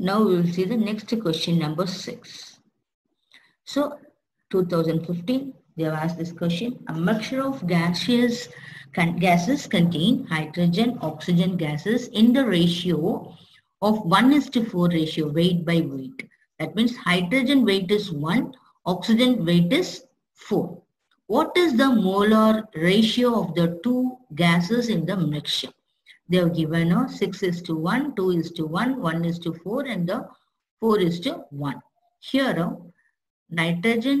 Now we will see the next question, number 6. So 2015, they have asked this question. A mixture of gases contain hydrogen, oxygen gases in the ratio of 1:4 ratio, weight by weight. That means hydrogen weight is 1, oxygen weight is 4. What is the molar ratio of the two gases in the mixture? They have given a 6:1, 2:1, 1:4 and the 4:1. Here nitrogen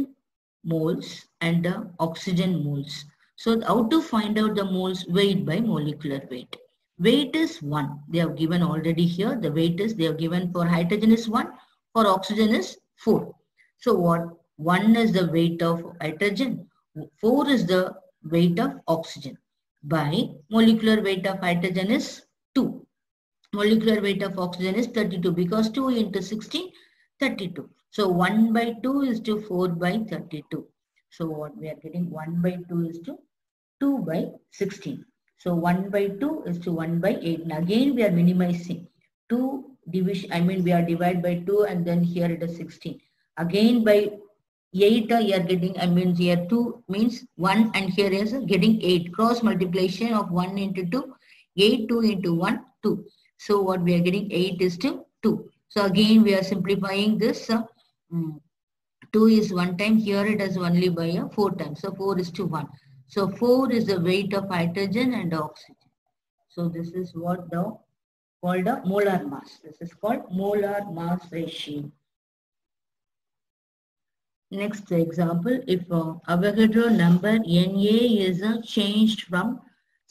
moles and the oxygen moles. So how to find out the moles? Weight by molecular weight. Weight is 1. They have given already here. The weight is, they have given for hydrogen is 1, for oxygen is 4. So what? 1 is the weight of hydrogen, 4 is the weight of oxygen. By molecular weight of hydrogen is 2. Molecular weight of oxygen is 32 because 2 × 16, 32. So 1/2:4/32. So what we are getting, 1/2 is to 2/16. So 1/2 is to 1/8. And again we are minimizing. We are divided by 2 and then here it is 16. Again by 8 you are getting, here 2 means 1 and here is getting 8. Cross multiplication of 1 × 2, 8, 2 × 1, 2. So what we are getting, 8:2. So again we are simplifying this. 2 is 1 time, here it is only by 4 times. So 4:1. So 4 is the weight of hydrogen and oxygen. So this is what the called the molar mass. This is called molar mass ratio. Next example, if Avogadro number Na is changed from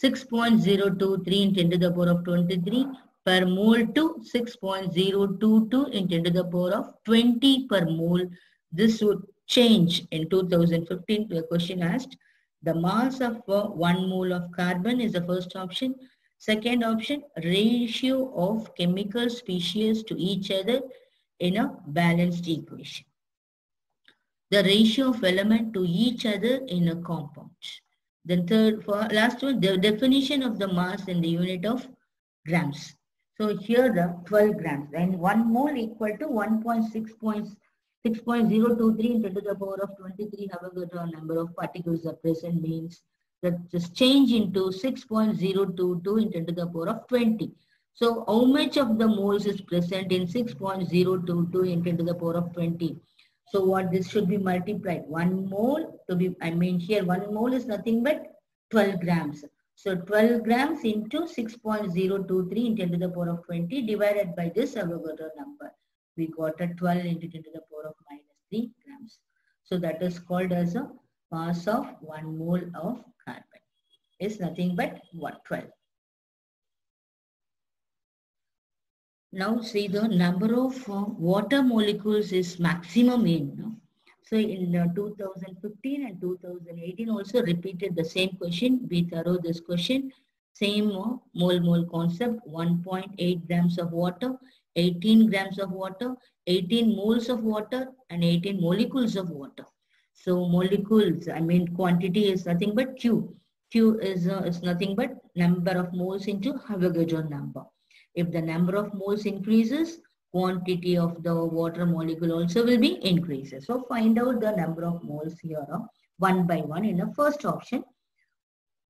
6.023 into 10⁻²³ per mole to 6.022 into 10⁻20 per mole, this would change. In 2015, the question asked, the mass of 1 mole of carbon is the first option. Second option, ratio of chemical species to each other in a balanced equation. The ratio of element to each other in a compound. Then third, for last one, the definition of the mass in the unit of grams. So here the 12 grams and 1 mole equal to 6.023 into 10⁻²³. However, the number of particles are present means that this change into 6.022 into 10⁻20. So how much of the moles is present in 6.022 into 10⁻20? So what, this should be multiplied. 1 mole to be, here 1 mole is nothing but 12 grams. So 12 grams into 6.023 into 10⁻20 divided by this Avogadro number. We got a 12 into 10⁻−3 grams. So that is called as a mass of 1 mole of carbon. It's nothing but what, 12. Now see the number of water molecules is maximum in. No? So in 2015 and 2018 also repeated the same question. Be thorough this question. Same mole concept. 1.8 grams of water, 18 grams of water, 18 moles of water and 18 molecules of water. So molecules, quantity is nothing but Q. Q is nothing but number of moles into Avogadro number. If the number of moles increases, quantity of the water molecule also will be increases. So find out the number of moles here one by one. In the first option,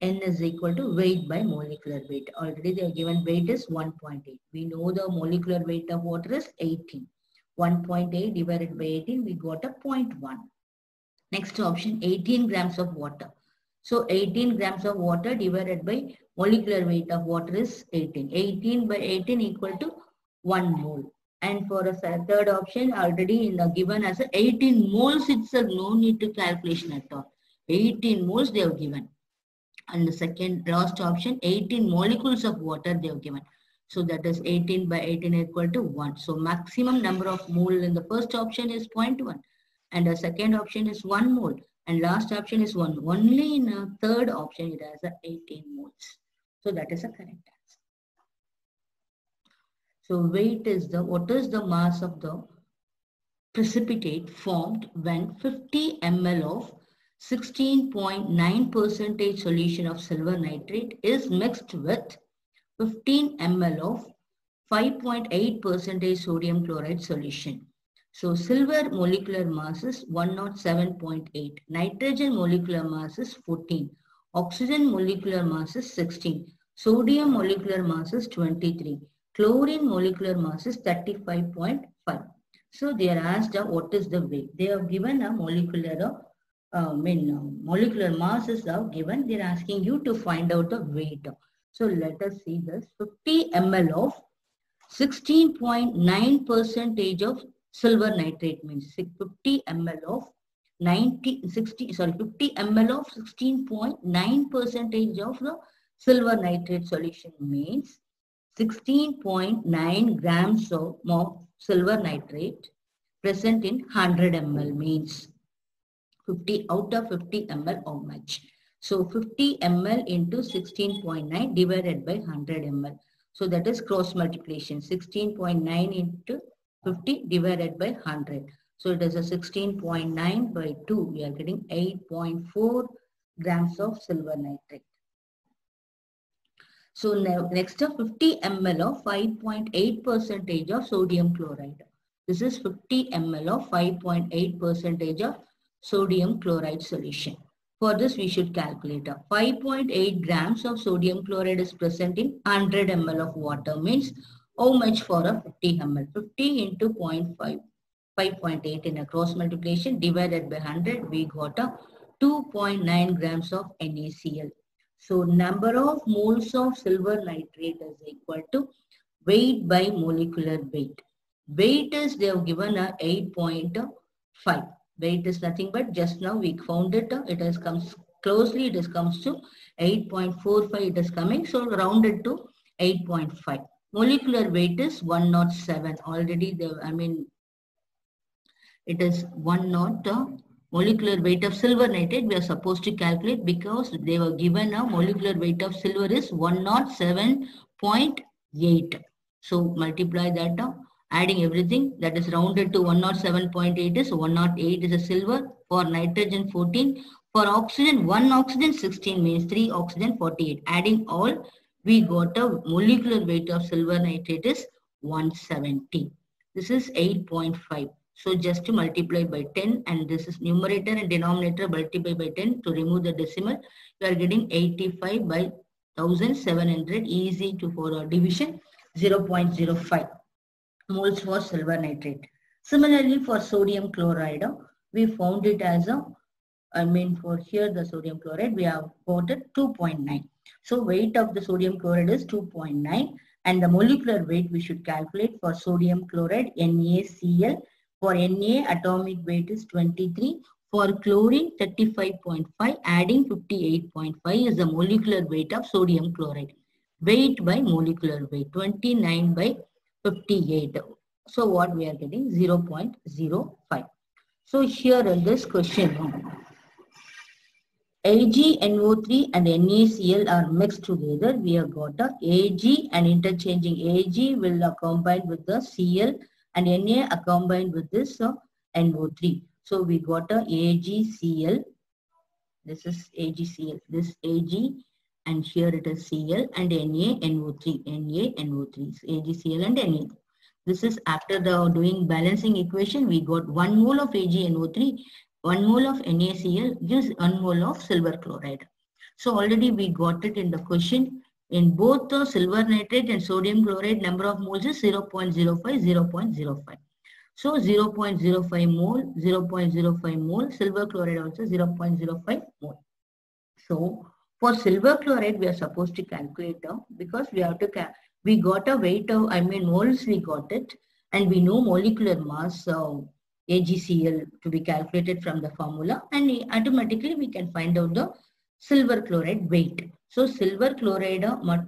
N is equal to weight by molecular weight. Already they are given weight is 1.8. We know the molecular weight of water is 18. 1.8 divided by 18, we got a 0.1. Next option, 18 grams of water. So 18 grams of water divided by molecular weight of water is 18. 18 by 18 equal to 1 mole. And for a third option, already in the given as 18 moles itself, no need to calculation at all. 18 moles they have given. And the second last option, 18 molecules of water they have given. So that is 18 by 18 equal to 1. So maximum number of mole in the first option is 0.1. And the second option is 1 mole. And last option is 1. Only in a third option it has 18 moles. So that is a correct answer. So weight is the, what is the mass of the precipitate formed when 50 ml of 16.9% solution of silver nitrate is mixed with 15 ml of 5.8% sodium chloride solution. So silver molecular mass is 107.8, nitrogen molecular mass is 14, oxygen molecular mass is 16, sodium molecular mass is 23, chlorine molecular mass is 35.5. So they are asked what is the weight. They have given a molecular molecular mass is now given. They are asking you to find out the weight. So let us see this. 50 ml of 16.9% of silver nitrate means 50 ml of 50 ml of 16.9% of the silver nitrate solution means 16.9 grams of silver nitrate present in 100 ml means 50 out of 50 ml how much? So 50 ml into 16.9 divided by 100 ml. So that is cross multiplication. 16.9 into 50 divided by 100. So it is a 16.9 by 2. We are getting 8.4 grams of silver nitrate. So now next up 50 ml of 5.8% of sodium chloride. This is 50 ml of 5.8% of sodium chloride solution. For this we should calculate 5.8 grams of sodium chloride is present in 100 ml of water means how much for a 50 ml? 50 into 0.5, 5.8 in a cross multiplication divided by 100 we got a 2.9 grams of NaCl. So number of moles of silver nitrate is equal to weight by molecular weight. Weight is they have given a 8.5. Weight is nothing but just now we found it. It has comes closely. It has comes to 8.45. It is coming so rounded to 8.5. Molecular weight is 107. Already the it is 107. Molecular weight of silver nitrate we are supposed to calculate because they were given a molecular weight of silver is 107.8. So multiply that up, adding everything that is rounded to 107.8 is 108 is a silver, for nitrogen 14, for oxygen 1 oxygen 16 means 3 oxygen 48. Adding all we got a molecular weight of silver nitrate is 170. This is 8.5. So just to multiply by 10 and this is numerator and denominator multiply by 10 to remove the decimal. You are getting 85 by 1700 easy to for division 0.05 moles for silver nitrate. Similarly for sodium chloride we found it as a for here the sodium chloride we have got it 2.9. So weight of the sodium chloride is 2.9 and the molecular weight we should calculate for sodium chloride NaCl. For Na, atomic weight is 23. For chlorine, 35.5. Adding 58.5 is the molecular weight of sodium chloride. Weight by molecular weight, 29 by 58. So what we are getting? 0.05. So here in this question, AgNO3 and NaCl are mixed together. We have got a Ag and interchanging Ag will combine with the Cl. And Na are combined with this NO3. So we got a AgCl. This is AgCl. This Ag and here it is Cl and NaNO3. NaNO3. So AgCl and Na. This is after the doing balancing equation. We got 1 mole of AgNO3, 1 mole of NaCl gives 1 mole of silver chloride. So already we got it in the question. In both the silver nitrate and sodium chloride, number of moles is 0.05, 0.05. So 0.05 mole, 0.05 mole, silver chloride also 0.05 mole. So for silver chloride, we are supposed to calculate because we have to, we got a weight of, moles we got it and we know molecular mass AgCl to be calculated from the formula and automatically we can find out the silver chloride weight. So silver chloride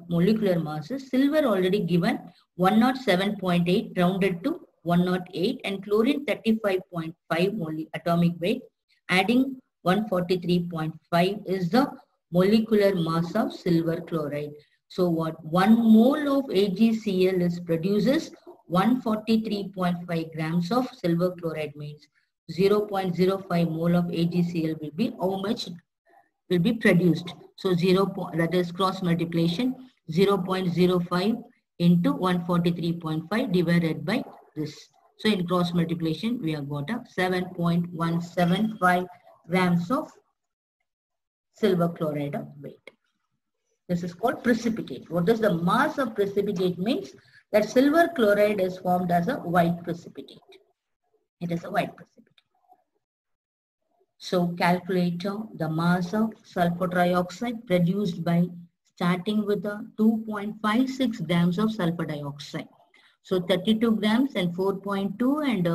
molecular mass is silver already given 107.8 rounded to 108 and chlorine 35.5 mole atomic weight. Adding 143.5 is the molecular mass of silver chloride. So what 1 mole of AgCl is produces 143.5 grams of silver chloride means 0.05 mole of AgCl will be how much? Will be produced. So that is cross multiplication 0.05 into 143.5 divided by this. So in cross multiplication, we have got a 7.175 grams of silver chloride of weight. This is called precipitate. What is the mass of precipitate means that silver chloride is formed as a white precipitate. It is a white precipitate. So calculate the mass of sulfur trioxide produced by starting with the 2.56 grams of sulfur dioxide. So 32 grams and 4.2 and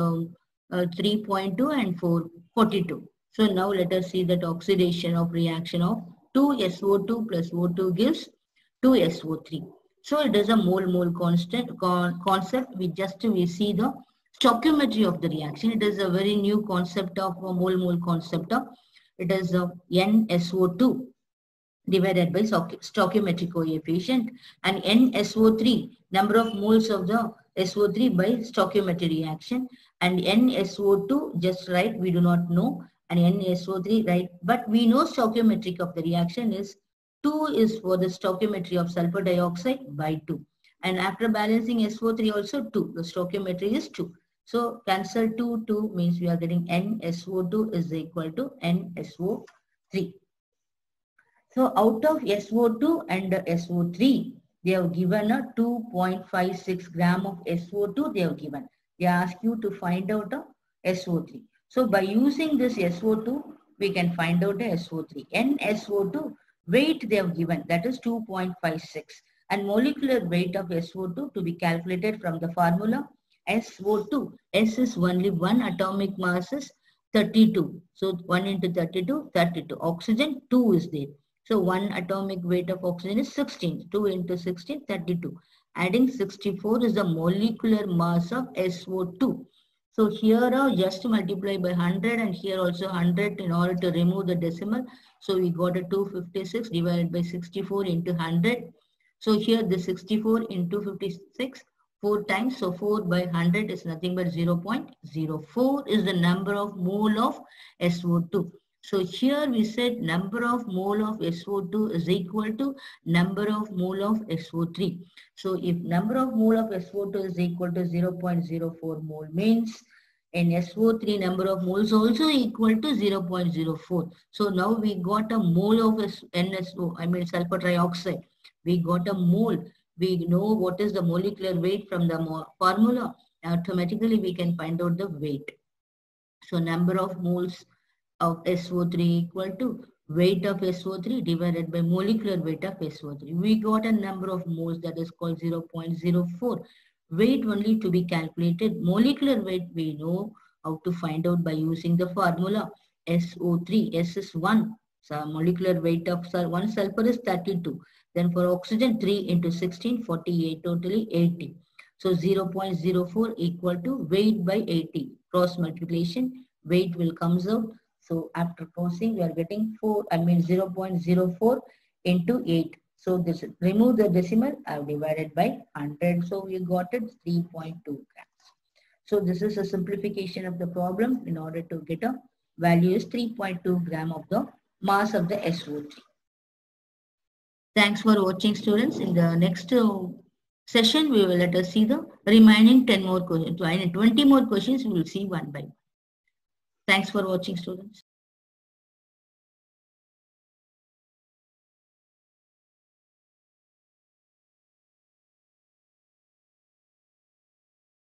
3.2 and 42. So now let us see that oxidation of reaction of 2SO2 plus O2 gives 2SO3. So it is a mole-mole constant concept. We see the stoichiometry of the reaction. It is a very new concept of mole-mole concept of. It is NSO2 divided by stoichiometric coefficient, and NSO3, number of moles of the SO3 by stoichiometric reaction, and NSO2 just write, we do not know, and NSO3, right? But we know stoichiometric of the reaction is 2 is for the stoichiometry of sulfur dioxide by 2. And after balancing SO3 also 2, the stoichiometry is 2. So cancel 2, 2 means we are getting NSO2 is equal to NSO3. So out of SO2 and SO3, they have given a 2.56 gram of SO2 they have given. They ask you to find out the SO3. So by using this SO2, we can find out the SO3. NSO2 weight they have given, that is 2.56, and molecular weight of SO2 to be calculated from the formula SO2. S is only one, atomic mass is 32. So 1 into 32, 32. Oxygen 2 is there. So one atomic weight of oxygen is 16. 2 into 16, 32. Adding 64 is the molecular mass of SO2. So here just multiply by 100, and here also 100 in order to remove the decimal. So we got a 256 divided by 64 into 100. So here the 64 into 56, 4 times. So 4 by 100 is nothing but 0.04 is the number of mole of SO2. So here we said number of mole of SO2 is equal to number of mole of SO3. So if number of mole of SO2 is equal to 0.04 mole means in SO3 number of moles also equal to 0.04. So now we got a mole of sulfur trioxide. We got a mole. We know what is the molecular weight from the formula. Automatically we can find out the weight. So number of moles of SO3 equal to weight of SO3 divided by molecular weight of SO3. We got a number of moles that is called 0.04. Weight only to be calculated. Molecular weight we know how to find out by using the formula SO3. S is 1. So molecular weight of one sulfur is 32. Then for oxygen 3 into 16, 48, totally 80. So 0.04 equal to weight by 80. Cross multiplication, weight will comes out. So after crossing, we are getting 0.04 into 8. So this remove the decimal, I have divided by 100. So we got it 3.2 grams. So this is a simplification of the problem in order to get a value is 3.2 gram of the mass of the SO3. Thanks for watching, students. In the next session, we will let us see the remaining 10 more questions. 20 more questions we will see one by one. Thanks for watching, students.